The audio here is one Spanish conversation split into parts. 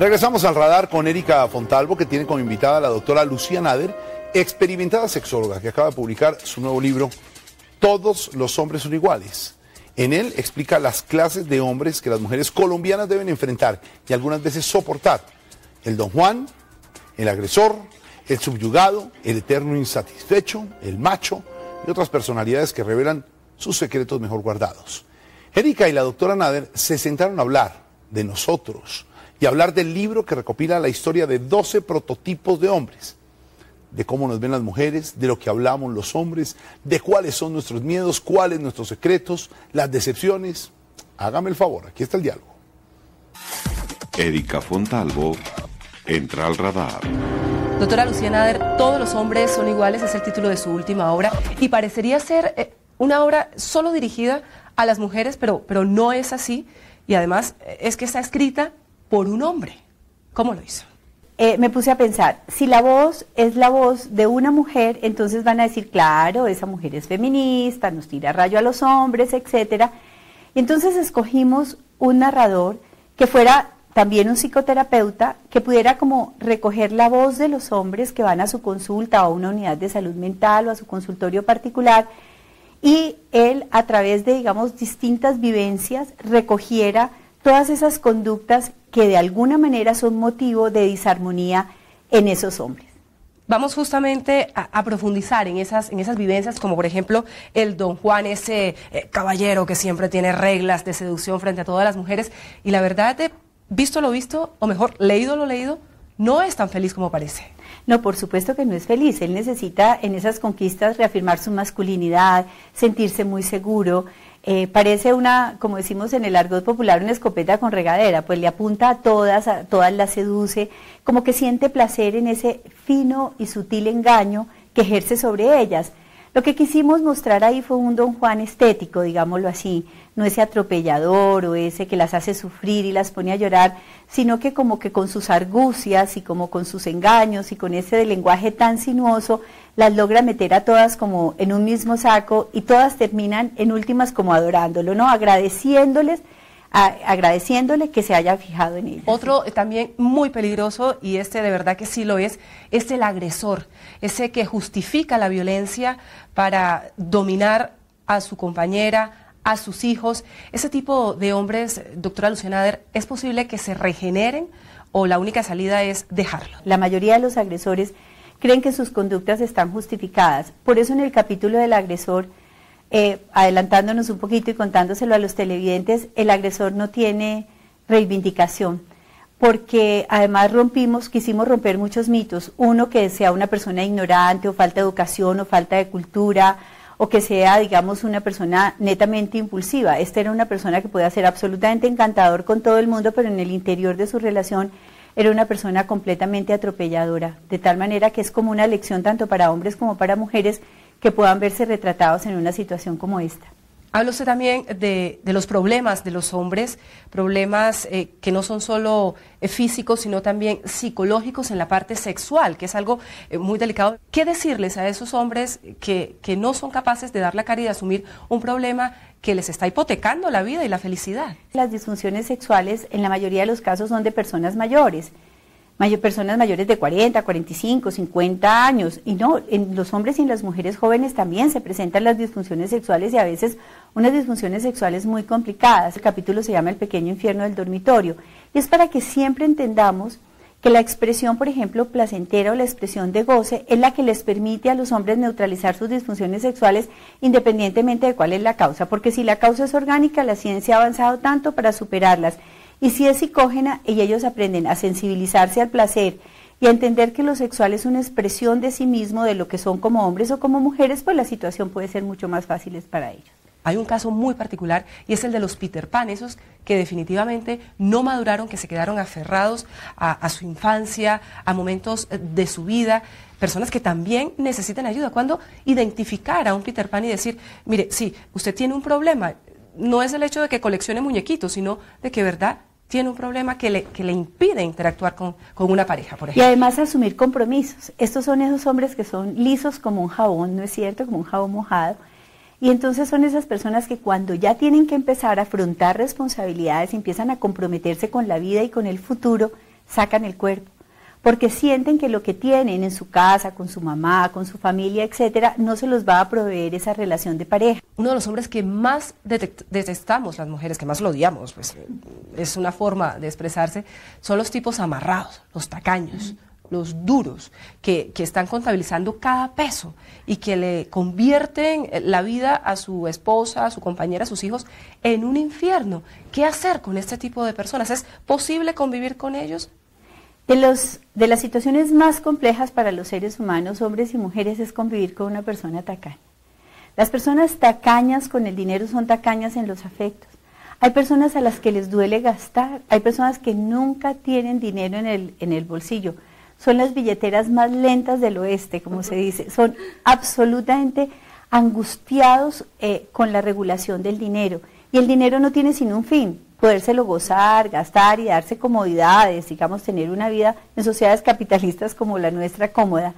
Regresamos al radar con Erika Fontalvo, que tiene como invitada a la doctora Lucía Nader, experimentada sexóloga, que acaba de publicar su nuevo libro, Todos los hombres son iguales. En él explica las clases de hombres que las mujeres colombianas deben enfrentar y algunas veces soportar. El don Juan, el agresor, el subyugado, el eterno insatisfecho, el macho y otras personalidades que revelan sus secretos mejor guardados. Erika y la doctora Nader se sentaron a hablar de nosotros y a hablar del libro que recopila la historia de 12 prototipos de hombres, de cómo nos ven las mujeres, de lo que hablamos los hombres, de cuáles son nuestros miedos, cuáles nuestros secretos, las decepciones. Hágame el favor, aquí está el diálogo. Erika Fontalvo entra al radar. Doctora Lucía Nader, Todos los hombres son iguales es el título de su última obra y parecería ser una obra solo dirigida a las mujeres, pero no es así, y además es que está escrita por un hombre. ¿Cómo lo hizo? Me puse a pensar, si la voz es la voz de una mujer, entonces van a decir, claro, esa mujer es feminista, nos tira rayo a los hombres, etcétera. Entonces escogimos un narrador que fuera también un psicoterapeuta, que pudiera como recoger la voz de los hombres que van a su consulta o a una unidad de salud mental o a su consultorio particular, y él a través de, digamos, distintas vivencias recogiera todas esas conductas que de alguna manera son motivo de disarmonía en esos hombres. Vamos justamente a profundizar en esas vivencias, como por ejemplo el don Juan, ese caballero que siempre tiene reglas de seducción frente a todas las mujeres, y la verdad, visto lo visto, o mejor, leído lo leído, no es tan feliz como parece. No, por supuesto que no es feliz. Él necesita en esas conquistas reafirmar su masculinidad, sentirse muy seguro. Parece una, como decimos en el argot popular, una escopeta con regadera, pues le apunta a todas las seduce, como que siente placer en ese fino y sutil engaño que ejerce sobre ellas. Lo que quisimos mostrar ahí fue un don Juan estético, digámoslo así, no ese atropellador o ese que las hace sufrir y las pone a llorar, sino que como que con sus argucias y como con sus engaños y con ese de lenguaje tan sinuoso, las logra meter a todas como en un mismo saco y todas terminan en últimas como adorándolo, ¿no? Agradeciéndole que se haya fijado en ellos. Otro también muy peligroso, y este de verdad que sí lo es el agresor, ese que justifica la violencia para dominar a su compañera, a sus hijos. Ese tipo de hombres, doctora Lucía Nader, ¿es posible que se regeneren o la única salida es dejarlo? La mayoría de los agresores creen que sus conductas están justificadas, por eso en el capítulo del agresor, adelantándonos un poquito y contándoselo a los televidentes, el agresor no tiene reivindicación, porque además quisimos romper muchos mitos, uno que sea una persona ignorante o falta de educación o falta de cultura, o que sea, digamos, una persona netamente impulsiva. Esta era una persona que podía ser absolutamente encantador con todo el mundo, pero en el interior de su relación era una persona completamente atropelladora, de tal manera que es como una lección tanto para hombres como para mujeres que puedan verse retratados en una situación como esta. Habla usted también de los problemas de los hombres, problemas que no son solo físicos, sino también psicológicos en la parte sexual, que es algo muy delicado. ¿Qué decirles a esos hombres que no son capaces de dar la cara y de asumir un problema que les está hipotecando la vida y la felicidad? Las disfunciones sexuales en la mayoría de los casos son de personas mayores. Personas mayores de 40, 45, 50 años, y no, en los hombres y en las mujeres jóvenes también se presentan las disfunciones sexuales, y a veces unas disfunciones sexuales muy complicadas. El capítulo se llama El pequeño infierno del dormitorio, y es para que siempre entendamos que la expresión, por ejemplo, placentera o la expresión de goce es la que les permite a los hombres neutralizar sus disfunciones sexuales independientemente de cuál es la causa, porque si la causa es orgánica, la ciencia ha avanzado tanto para superarlas. Y si es psicógena, y ellos aprenden a sensibilizarse al placer y a entender que lo sexual es una expresión de sí mismo, de lo que son como hombres o como mujeres, pues la situación puede ser mucho más fácil para ellos. Hay un caso muy particular, y es el de los Peter Pan, esos que definitivamente no maduraron, que se quedaron aferrados a su infancia, a momentos de su vida, personas que también necesitan ayuda. ¿Cuándo identificar a un Peter Pan y decir, mire, sí, usted tiene un problema? No es el hecho de que coleccione muñequitos, sino de que, ¿verdad?, tiene un problema que le impide interactuar con una pareja, por ejemplo. Y además asumir compromisos. Estos son esos hombres que son lisos como un jabón, ¿no es cierto?, como un jabón mojado. Y entonces son esas personas que cuando ya tienen que empezar a afrontar responsabilidades, empiezan a comprometerse con la vida y con el futuro, sacan el cuerpo, porque sienten que lo que tienen en su casa, con su mamá, con su familia, etcétera, no se los va a proveer esa relación de pareja. Uno de los hombres que más detestamos las mujeres, que más lo odiamos, pues es una forma de expresarse, son los tipos amarrados, los tacaños, los duros, que están contabilizando cada peso y que le convierten la vida a su esposa, a su compañera, a sus hijos en un infierno. ¿Qué hacer con este tipo de personas? ¿Es posible convivir con ellos? De las situaciones más complejas para los seres humanos, hombres y mujeres, es convivir con una persona tacaña. Las personas tacañas con el dinero son tacañas en los afectos. Hay personas a las que les duele gastar, hay personas que nunca tienen dinero en el bolsillo. Son las billeteras más lentas del oeste, como se dice. Son absolutamente angustiados con la regulación del dinero. Y el dinero no tiene sino un fin: podérselo gozar, gastar y darse comodidades, digamos, tener una vida en sociedades capitalistas como la nuestra cómoda.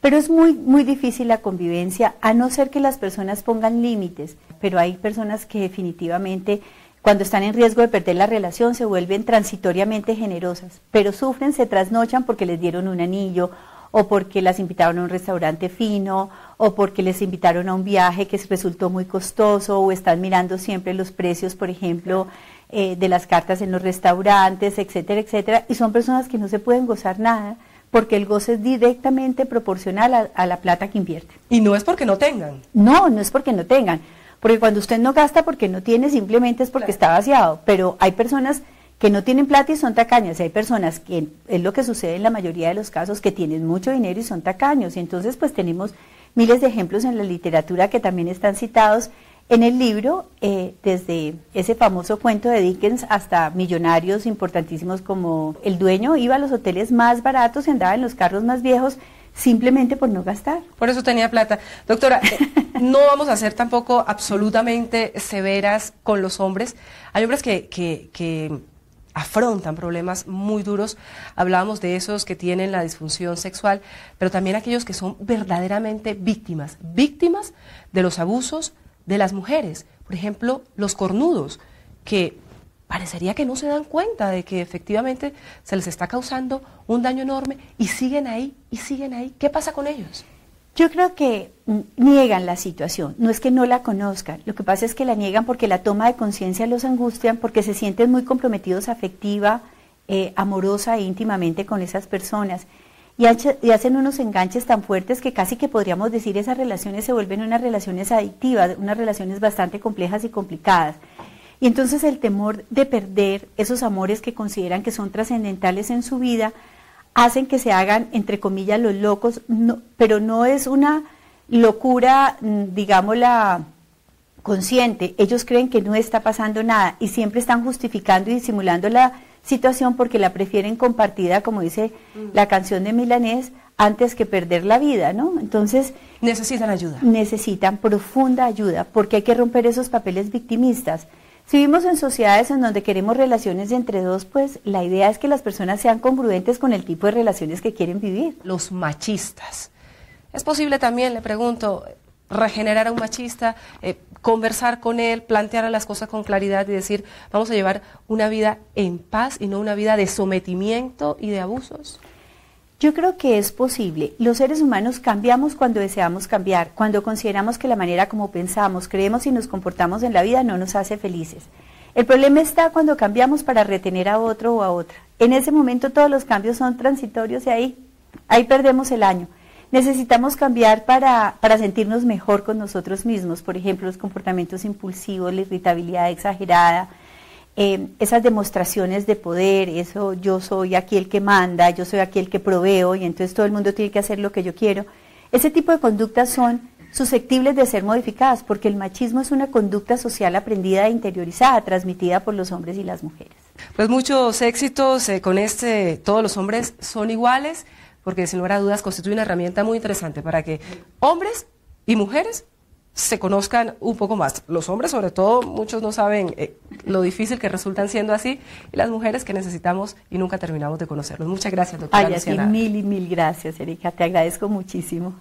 Pero es muy, muy difícil la convivencia, a no ser que las personas pongan límites. Pero hay personas que definitivamente, cuando están en riesgo de perder la relación, se vuelven transitoriamente generosas, pero sufren, se trasnochan porque les dieron un anillo, o porque las invitaron a un restaurante fino, o porque les invitaron a un viaje que resultó muy costoso, o están mirando siempre los precios, por ejemplo, de las cartas en los restaurantes, etcétera, etcétera, y son personas que no se pueden gozar nada, porque el gozo es directamente proporcional a la plata que invierten. Y no es porque no tengan. No, no es porque no tengan, porque cuando usted no gasta porque no tiene, simplemente es porque está vaciado, pero hay personas que no tienen plata y son tacañas, y hay personas que, es lo que sucede en la mayoría de los casos, que tienen mucho dinero y son tacaños, y entonces pues tenemos miles de ejemplos en la literatura que también están citados en el libro, desde ese famoso cuento de Dickens hasta millonarios importantísimos como el dueño iba a los hoteles más baratos y andaba en los carros más viejos, simplemente por no gastar. Por eso tenía plata. Doctora, no vamos a ser tampoco absolutamente severas con los hombres. Hay hombres que afrontan problemas muy duros, hablábamos de esos que tienen la disfunción sexual, pero también aquellos que son verdaderamente víctimas, víctimas de los abusos de las mujeres, por ejemplo, los cornudos, que parecería que no se dan cuenta de que efectivamente se les está causando un daño enorme y siguen ahí, y siguen ahí. ¿Qué pasa con ellos? Yo creo que niegan la situación, no es que no la conozcan, lo que pasa es que la niegan porque la toma de conciencia los angustian, porque se sienten muy comprometidos afectiva, amorosa e íntimamente con esas personas, y hacen unos enganches tan fuertes que casi que podríamos decir esas relaciones se vuelven unas relaciones adictivas, unas relaciones bastante complejas y complicadas. Y entonces el temor de perder esos amores que consideran que son trascendentales en su vida, hacen que se hagan, entre comillas, los locos, no, pero no es una locura, digámosla, consciente. Ellos creen que no está pasando nada y siempre están justificando y disimulando la situación porque la prefieren compartida, como dice la canción de Milanés, antes que perder la vida, ¿no? Entonces necesitan ayuda. Necesitan profunda ayuda porque hay que romper esos papeles victimistas. Si vivimos en sociedades en donde queremos relaciones entre dos, pues la idea es que las personas sean congruentes con el tipo de relaciones que quieren vivir. Los machistas. ¿Es posible también, le pregunto, regenerar a un machista, conversar con él, plantear las cosas con claridad y decir, vamos a llevar una vida en paz y no una vida de sometimiento y de abusos? Yo creo que es posible. Los seres humanos cambiamos cuando deseamos cambiar, cuando consideramos que la manera como pensamos, creemos y nos comportamos en la vida no nos hace felices. El problema está cuando cambiamos para retener a otro o a otra. En ese momento todos los cambios son transitorios y ahí perdemos el año. Necesitamos cambiar para sentirnos mejor con nosotros mismos, por ejemplo, los comportamientos impulsivos, la irritabilidad exagerada, esas demostraciones de poder, eso yo soy aquí el que manda, yo soy aquí el que proveo y entonces todo el mundo tiene que hacer lo que yo quiero. Ese tipo de conductas son susceptibles de ser modificadas porque el machismo es una conducta social aprendida e interiorizada, transmitida por los hombres y las mujeres. Pues muchos éxitos con este Todos los hombres son iguales, porque sin lugar a dudas constituye una herramienta muy interesante para que hombres y mujeres se conozcan un poco más. Los hombres, sobre todo, muchos no saben lo difícil que resultan siendo así, y las mujeres que necesitamos y nunca terminamos de conocerlos. Muchas gracias, doctora Lucía Nader. Ay, a ti mil y mil gracias, Erika, te agradezco muchísimo.